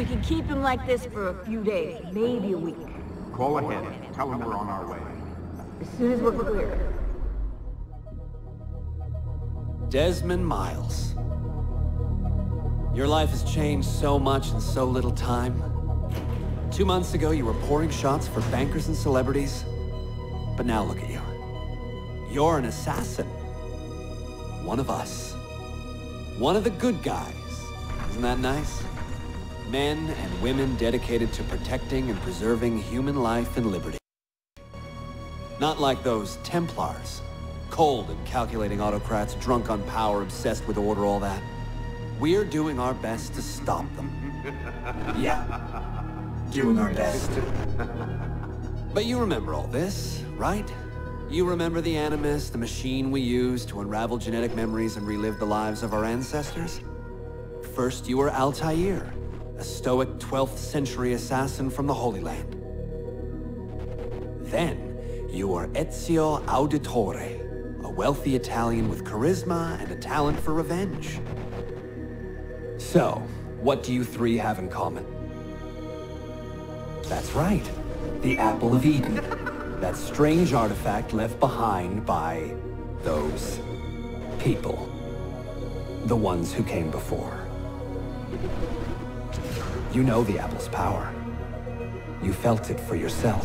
We can keep him like this for a few days, maybe a week. Call ahead. Tell him we're on our way. As soon as we're clear. Desmond Miles. Your life has changed so much in so little time. 2 months ago, you were pouring shots for bankers and celebrities. But now look at you. You're an assassin. One of us. One of the good guys. Isn't that nice? Men and women dedicated to protecting and preserving human life and liberty. Not like those Templars. Cold and calculating autocrats, drunk on power, obsessed with order, all that. We're doing our best to stop them. Yeah. Doing our best. But you remember all this, right? You remember the Animus, the machine we used to unravel genetic memories and relive the lives of our ancestors? First, you were Altaïr, a stoic 12th century assassin from the Holy Land. Then, you were Ezio Auditore, a wealthy Italian with charisma and a talent for revenge. So, what do you three have in common? That's right, the Apple of Eden. That strange artifact left behind by those people. The ones who came before. You know the apple's power. You felt it for yourself.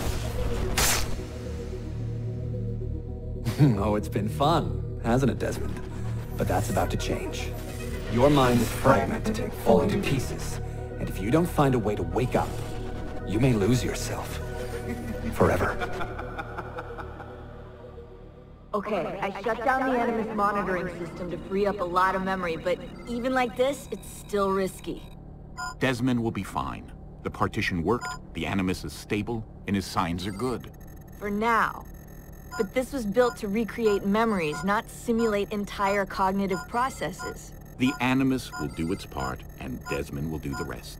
Oh, it's been fun, hasn't it, Desmond? But that's about to change. Your mind is fragmented and falling to pieces. And if you don't find a way to wake up, you may lose yourself. Forever. Okay, I shut down the Animus monitoring system to free up a lot of memory, but even like this, it's still risky. Desmond will be fine. The partition worked, the Animus is stable, and his signs are good. For now. But this was built to recreate memories, not simulate entire cognitive processes. The Animus will do its part, and Desmond will do the rest.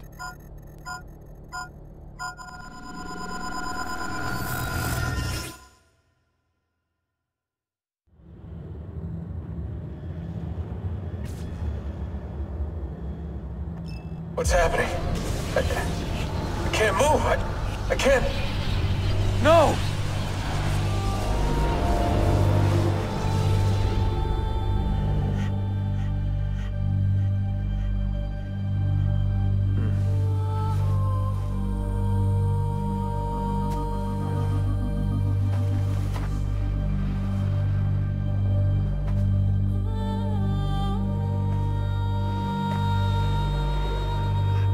What's happening? I can't move. I can't. No!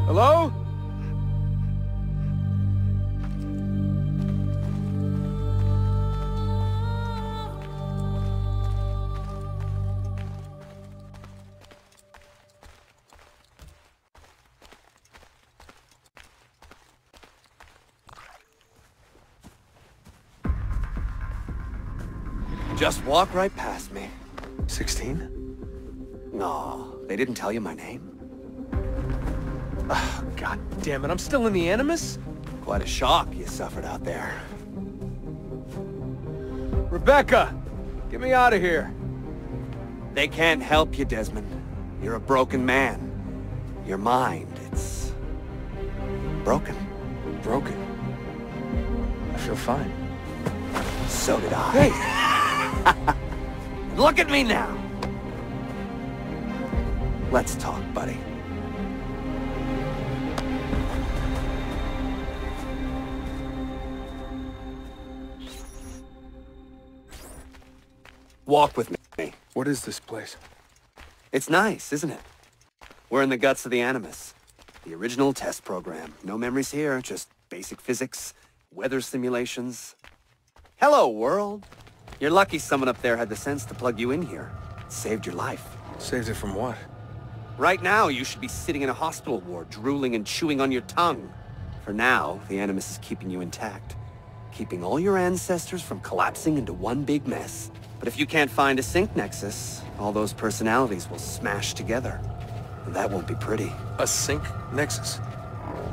Hello? Just walk right past me. 16? No, they didn't tell you my name. Oh, God damn it, I'm still in the Animus? Quite a shock you suffered out there. Rebecca! Get me out of here! They can't help you, Desmond. You're a broken man. Your mind, it's... broken. Broken? I feel fine. So did I. Hey! Look at me now! Let's talk, buddy. Walk with me. What is this place? It's nice, isn't it? We're in the guts of the Animus. The original test program. No memories here, just basic physics, weather simulations. Hello, world! You're lucky someone up there had the sense to plug you in here. It saved your life. Saved it from what? Right now, you should be sitting in a hospital ward, drooling and chewing on your tongue. For now, the Animus is keeping you intact. Keeping all your ancestors from collapsing into one big mess. But if you can't find a Sync Nexus, all those personalities will smash together. And that won't be pretty. A Sync Nexus?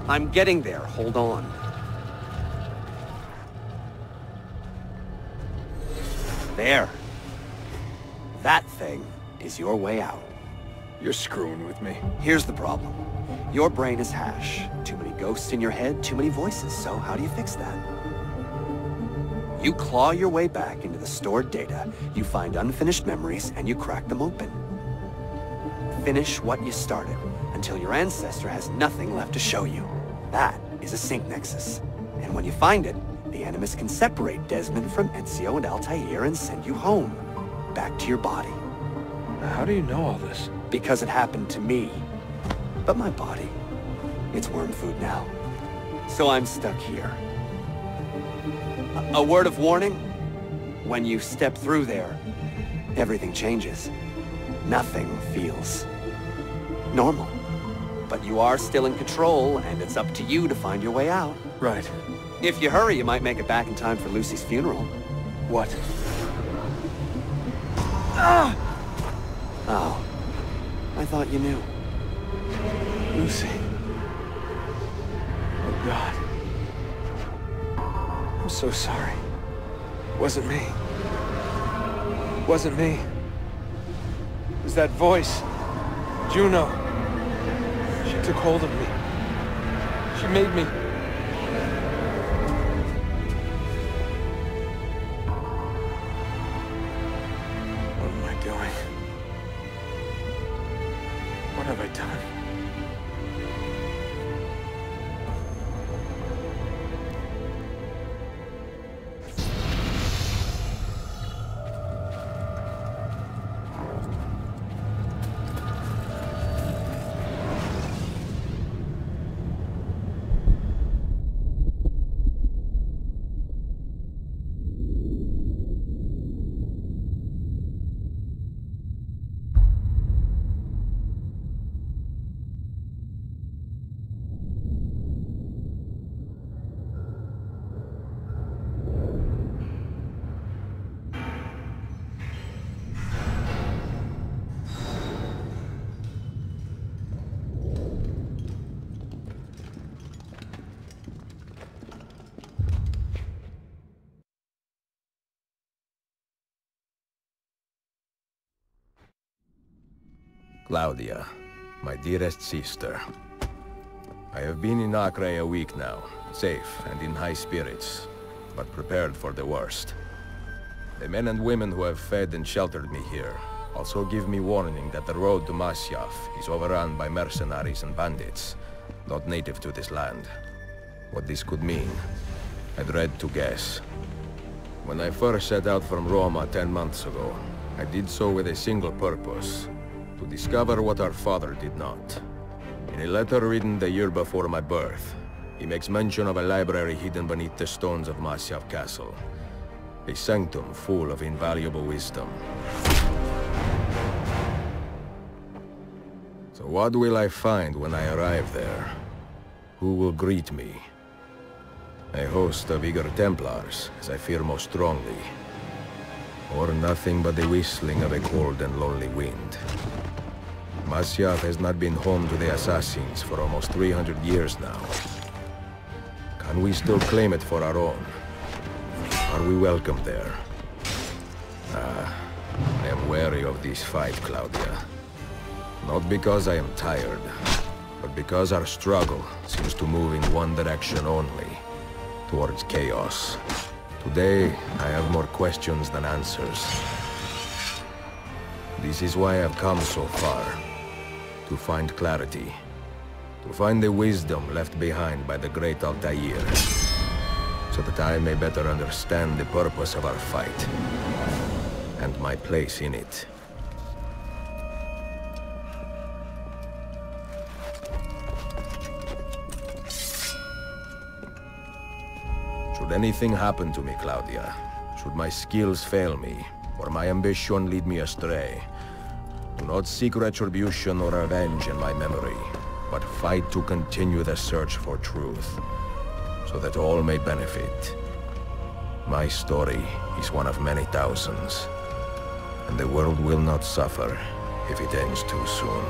I'm getting there, hold on. There. That thing is your way out. You're screwing with me. Here's the problem. Your brain is hash. Too many ghosts in your head, too many voices. So how do you fix that? You claw your way back into the stored data, you find unfinished memories, and you crack them open. Finish what you started, until your ancestor has nothing left to show you. That is a Sync Nexus. And when you find it, the Animus can separate Desmond from Ezio and Altair and send you home, back to your body. How do you know all this? Because it happened to me. But my body, it's worm food now. So I'm stuck here. A word of warning? When you step through there, everything changes. Nothing feels normal. But you are still in control, and it's up to you to find your way out. Right. If you hurry, you might make it back in time for Lucy's funeral. What? Ah! Oh. I thought you knew. Lucy. Oh, God. I'm so sorry. Wasn't me. Wasn't me. It was that voice. Juno. She took hold of me. She made me. What am I doing? What have I done? Claudia, my dearest sister. I have been in Acre a week now, safe and in high spirits, but prepared for the worst. The men and women who have fed and sheltered me here also give me warning that the road to Masyaf is overrun by mercenaries and bandits, not native to this land. What this could mean, I dread to guess. When I first set out from Roma 10 months ago, I did so with a single purpose. To discover what our father did not. In a letter written the year before my birth, he makes mention of a library hidden beneath the stones of Masyaf Castle, a sanctum full of invaluable wisdom. So what will I find when I arrive there? Who will greet me? A host of eager Templars, as I fear most strongly, or nothing but the whistling of a cold and lonely wind. Masyaf has not been home to the Assassins for almost 300 years now. Can we still claim it for our own? Are we welcome there? I am wary of this fight, Claudia. Not because I am tired, but because our struggle seems to move in one direction only, towards chaos. Today, I have more questions than answers. This is why I've come so far. To find clarity. To find the wisdom left behind by the great Altair. So that I may better understand the purpose of our fight. And my place in it. Should anything happen to me, Claudia, should my skills fail me, or my ambition lead me astray, do not seek retribution or revenge in my memory, but fight to continue the search for truth, so that all may benefit. My story is one of many thousands, and the world will not suffer if it ends too soon.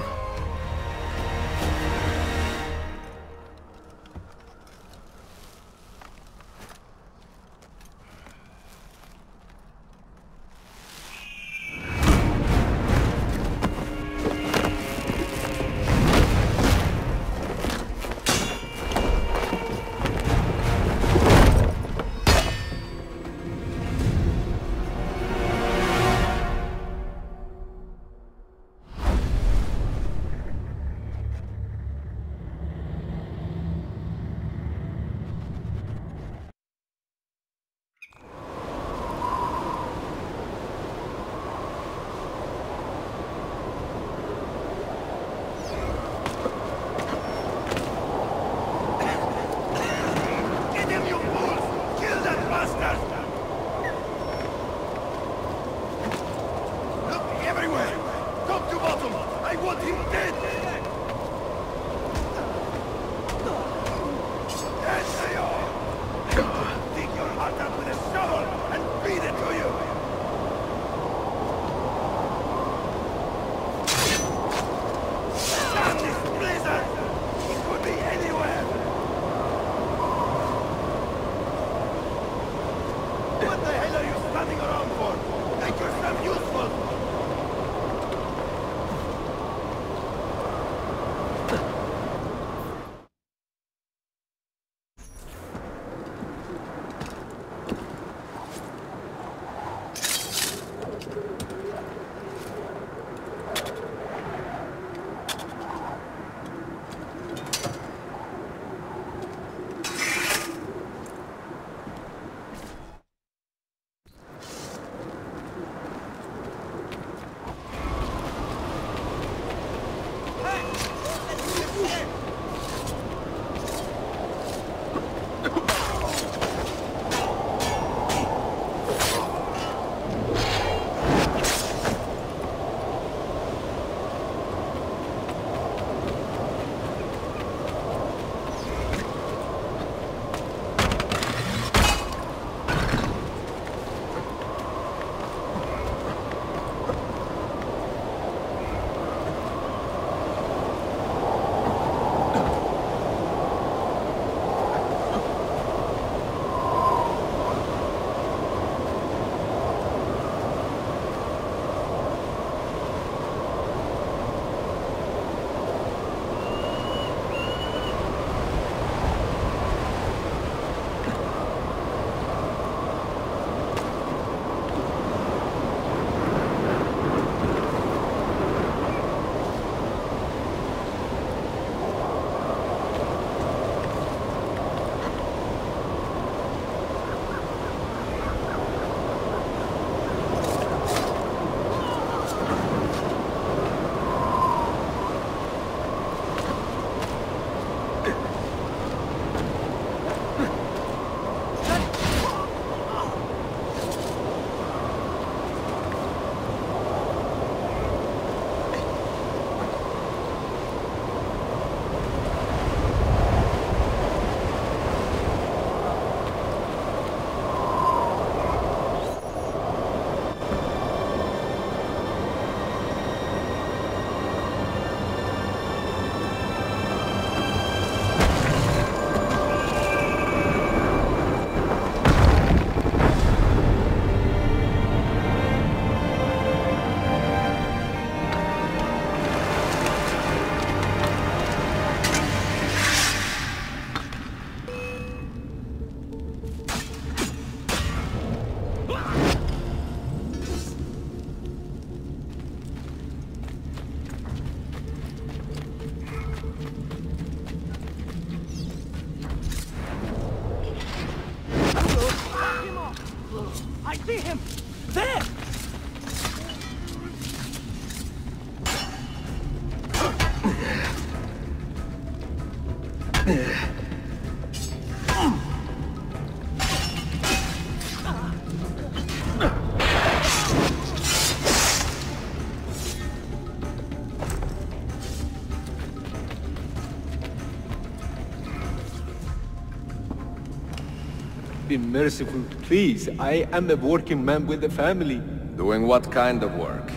Be merciful, please. I am a working man with a family. Doing what kind of work?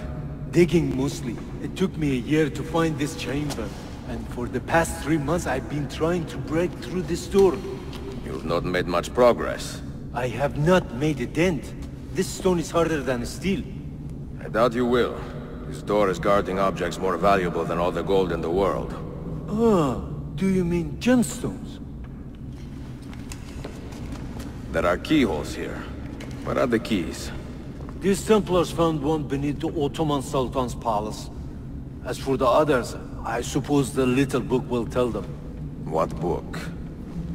Digging mostly. It took me a year to find this chamber. And for the past 3 months I've been trying to break through this door. You've not made much progress. I have not made a dent. This stone is harder than steel. I doubt you will. This door is guarding objects more valuable than all the gold in the world. Oh, do you mean gemstones? There are keyholes here. What are the keys? These Templars found one beneath the Ottoman Sultan's palace. As for the others, I suppose the little book will tell them. What book?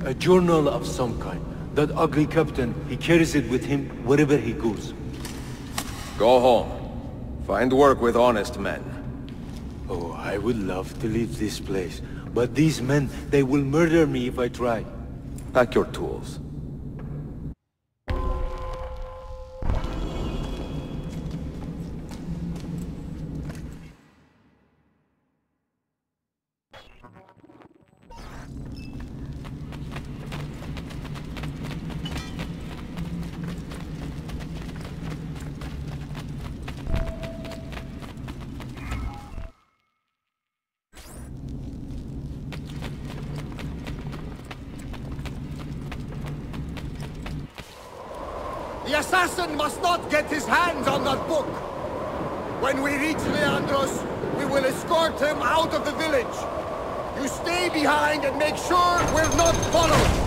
A journal of some kind. That ugly captain, he carries it with him wherever he goes. Go home. Find work with honest men. Oh, I would love to leave this place. But these men, they will murder me if I try. Pack your tools. The assassin must not get his hands on that book! When we reach Leandros, we will escort him out of the village! You stay behind and make sure we're not followed!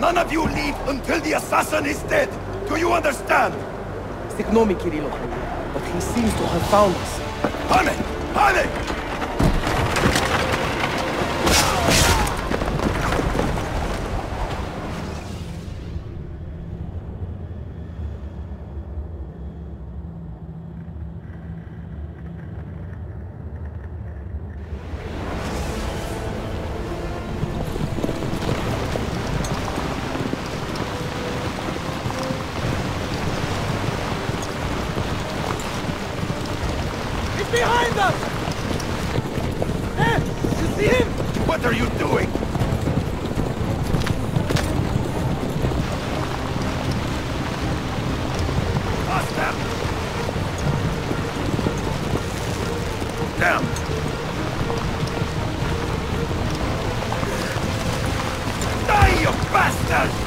None of you leave until the assassin is dead! Do you understand? Ignore me, Kirilo, but he seems to have found us. Honey! Honey! Damn! you bastards!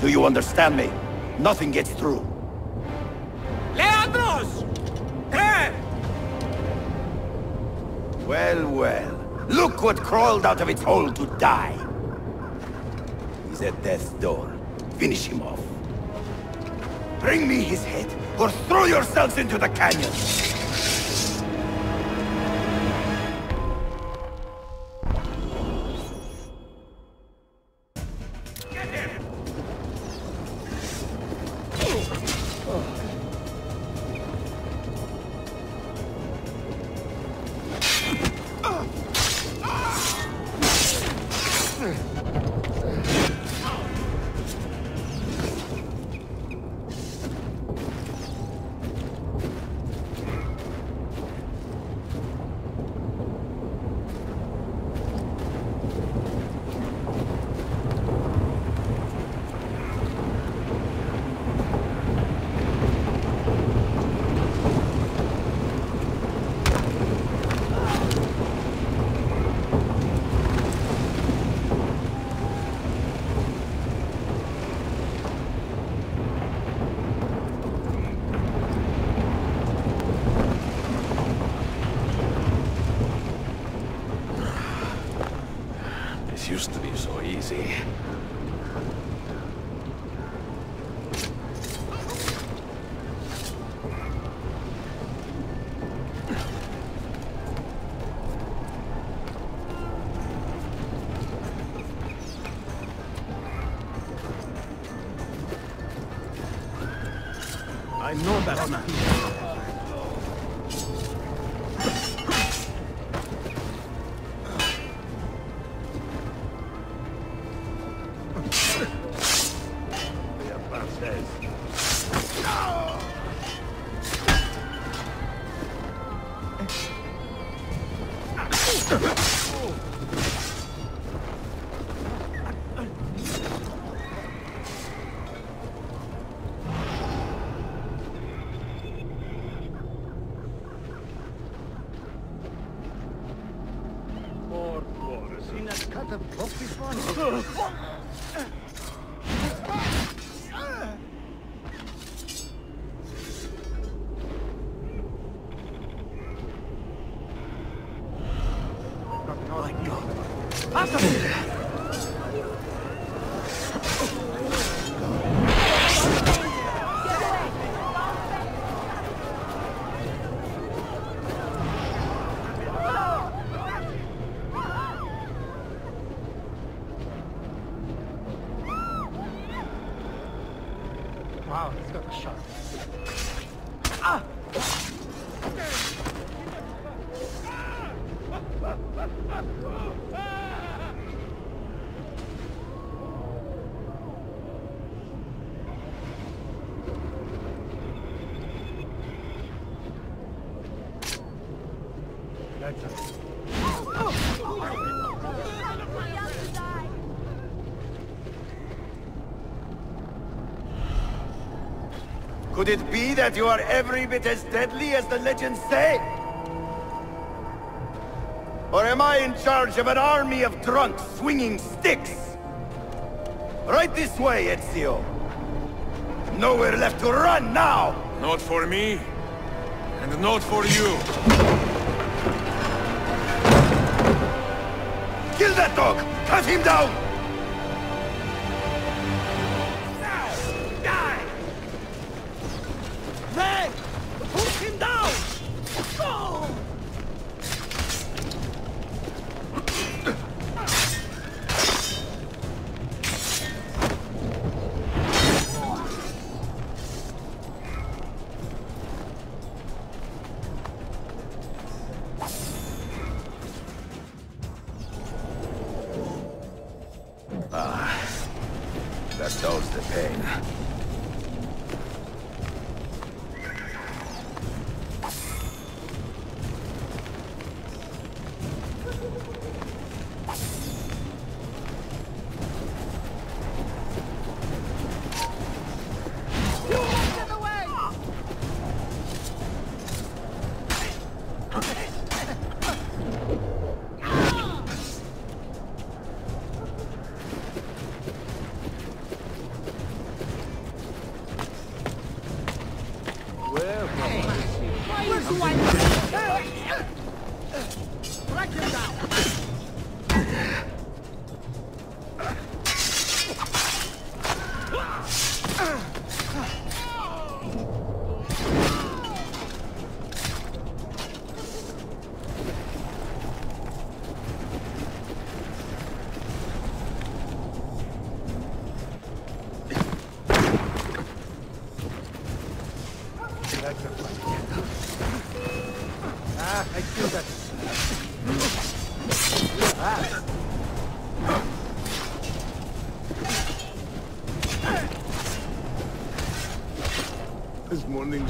Do you understand me? Nothing gets through. Leandros! There! Well, well. Look what crawled out of its hole to die. He's at death's door. Finish him off. Bring me his head, or throw yourselves into the canyon! easy. I know that man. Could it be that you are every bit as deadly as the legends say? Or am I in charge of an army of drunks swinging sticks? Right this way, Ezio. Nowhere left to run now! Not for me, and not for you. Kill that dog! Cut him down!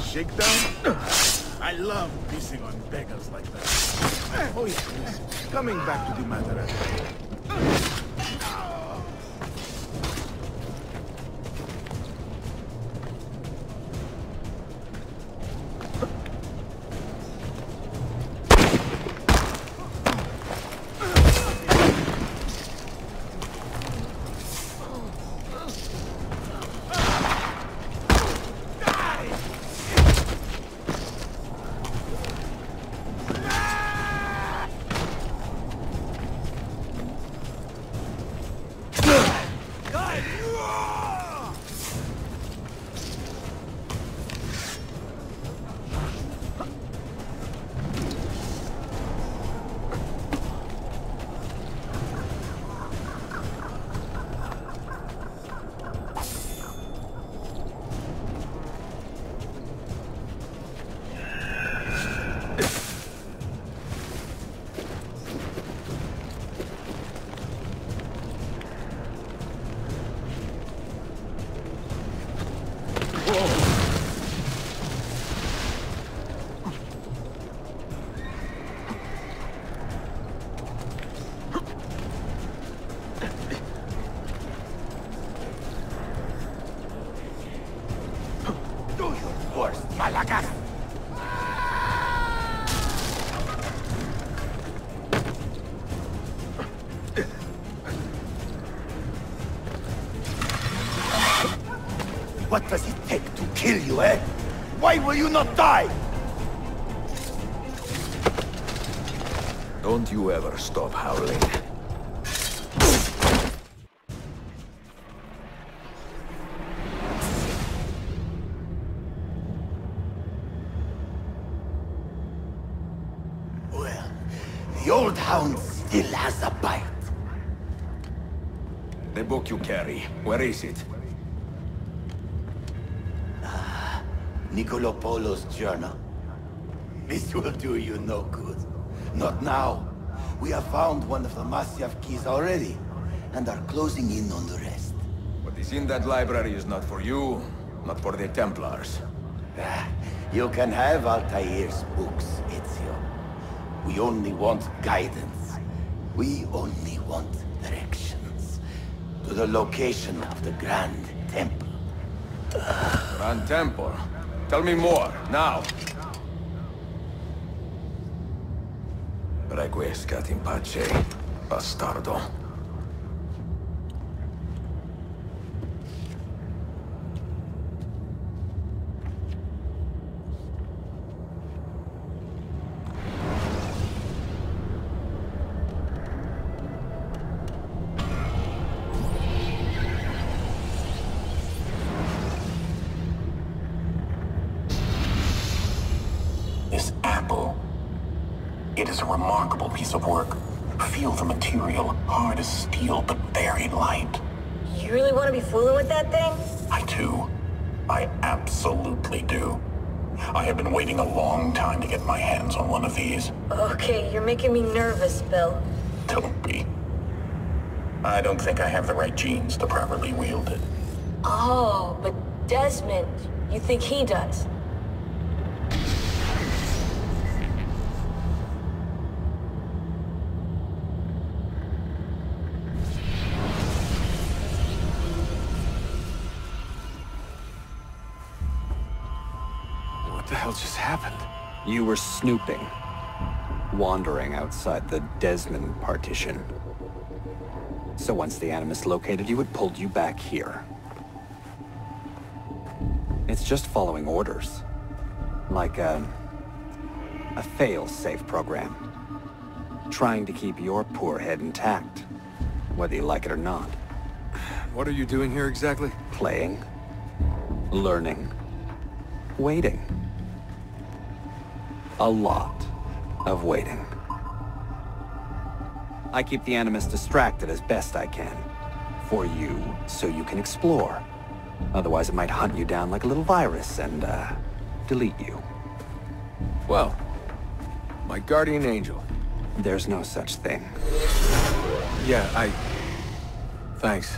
Shakedown? I love pissing on beggars like that. Oh yes, coming back to the matter at hand. placas. What does it take to kill you, eh? Why will you not die? Don't you ever stop howling. Well, the old hound still has a bite. The book you carry, where is it? Niccolo Polo's journal. This will do you no good. Not now. We have found one of the Masyaf keys already, and are closing in on the rest. What is in that library is not for you, not for the Templars. You can have Altair's books, Ezio. We only want guidance. We only want directions to the location of the Grand Temple. Grand Temple? Tell me more, now! Requiescat in pace, bastardo. Making me nervous, Bill. Don't be. I don't think I have the right genes to properly wield it. Oh, but Desmond, you think he does? What the hell just happened? You were snooping. Wandering outside the Desmond partition. So once the Animus located you, it pulled you back here. It's just following orders. Like a fail-safe program. Trying to keep your poor head intact, whether you like it or not. What are you doing here exactly? Playing. Learning. Waiting. A lot of waiting. I keep the Animus distracted as best I can. For you, so you can explore. Otherwise it might hunt you down like a little virus and, delete you. Well, my guardian angel. There's no such thing. Yeah, thanks.